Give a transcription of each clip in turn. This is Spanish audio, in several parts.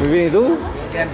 Muy bien, ¿y tú? Bien.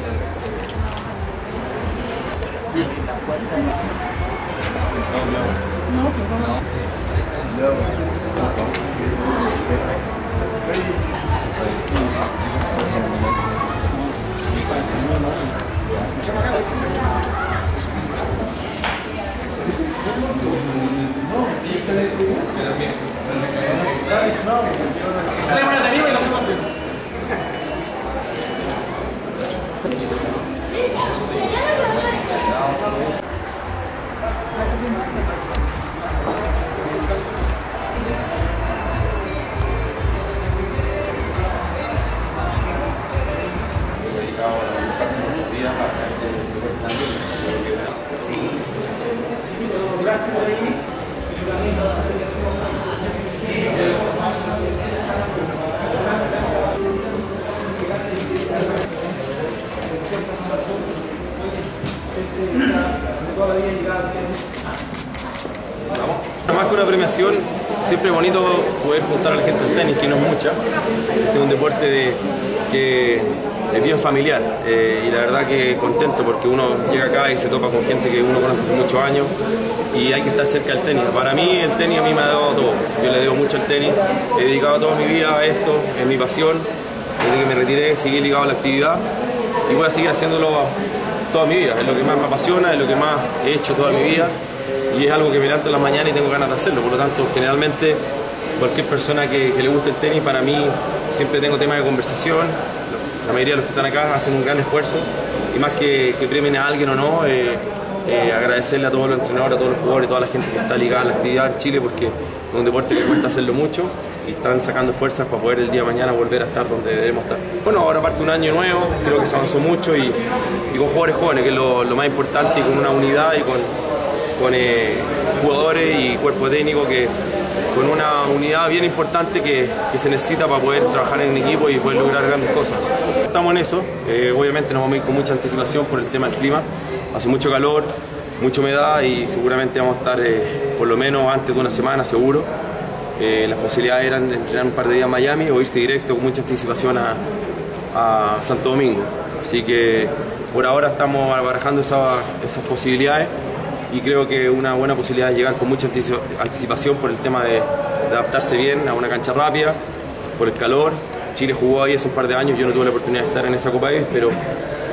Más que una premiación, siempre es bonito poder juntar a la gente al tenis, que no es mucha. Este es un deporte que es bien familiar y la verdad que contento porque uno llega acá y se topa con gente que uno conoce hace muchos años y hay que estar cerca del tenis. Para mí el tenis a mí me ha dado todo, yo le debo mucho al tenis, he dedicado toda mi vida a esto, es mi pasión, desde que me retiré seguí ligado a la actividad y voy a seguir haciéndolo toda mi vida, es lo que más me apasiona, es lo que más he hecho toda mi vida y es algo que me levanto en la mañana y tengo ganas de hacerlo, por lo tanto generalmente cualquier persona que le guste el tenis, para mí siempre tengo temas de conversación, la mayoría de los que están acá hacen un gran esfuerzo y más que premien a alguien o no, agradecerle a todos los entrenadores, a todos los jugadores, a toda la gente que está ligada a la actividad en Chile porque es un deporte que cuesta hacerlo mucho y están sacando fuerzas para poder el día de mañana volver a estar donde debemos estar. Bueno, ahora parte un año nuevo, creo que se avanzó mucho y con jugadores jóvenes, que es lo más importante, y con una unidad y con jugadores y cuerpo técnico que con una unidad bien importante que se necesita para poder trabajar en equipo y poder lograr grandes cosas. Estamos en eso, obviamente nos vamos a ir con mucha anticipación por el tema del clima, hace mucho calor, mucha humedad y seguramente vamos a estar por lo menos antes de una semana seguro. Las posibilidades eran de entrenar un par de días en Miami o irse directo con mucha anticipación a Santo Domingo. Así que por ahora estamos barajando esas posibilidades y creo que una buena posibilidad es llegar con mucha anticipación por el tema de adaptarse bien a una cancha rápida, por el calor. Chile jugó ahí hace un par de años, yo no tuve la oportunidad de estar en esa Copa Davis, pero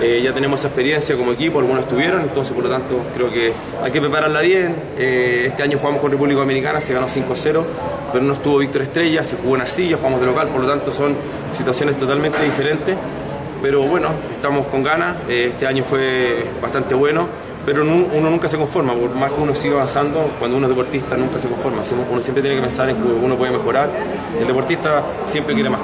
ya tenemos esa experiencia como equipo, algunos estuvieron, entonces por lo tanto creo que hay que prepararla bien. Este año jugamos con República Dominicana, se ganó 5-0, pero no estuvo Víctor Estrella, se jugó en arcilla, jugamos de local, por lo tanto son situaciones totalmente diferentes. Pero bueno, estamos con ganas, este año fue bastante bueno. Pero uno nunca se conforma, por más que uno siga avanzando, cuando uno es deportista nunca se conforma, uno siempre tiene que pensar en que uno puede mejorar, el deportista siempre quiere más.